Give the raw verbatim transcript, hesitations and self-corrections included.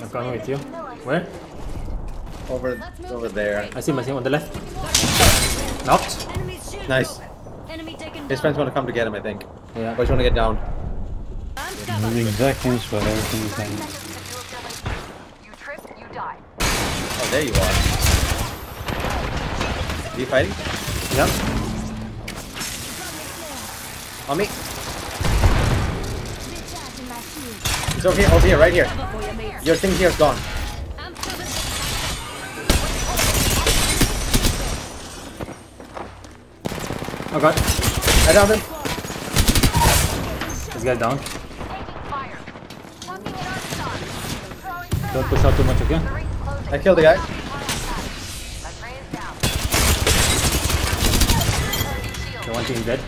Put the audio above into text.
I'm coming with you. Where? Over, over there. I see him, I see him on the left. Knocked. Nice. His friends want to come to get him, I think. Yeah. But you want to get down. I'm moving vacuums, but everything is hanging. You trip, you die. Oh, there you are. Are you fighting? Yep. On me. He's over here, over here, right here. Your thing here is gone. Oh god. I downed him. This guy down. Don't push out too much, okay? I killed the guy. The one team dead.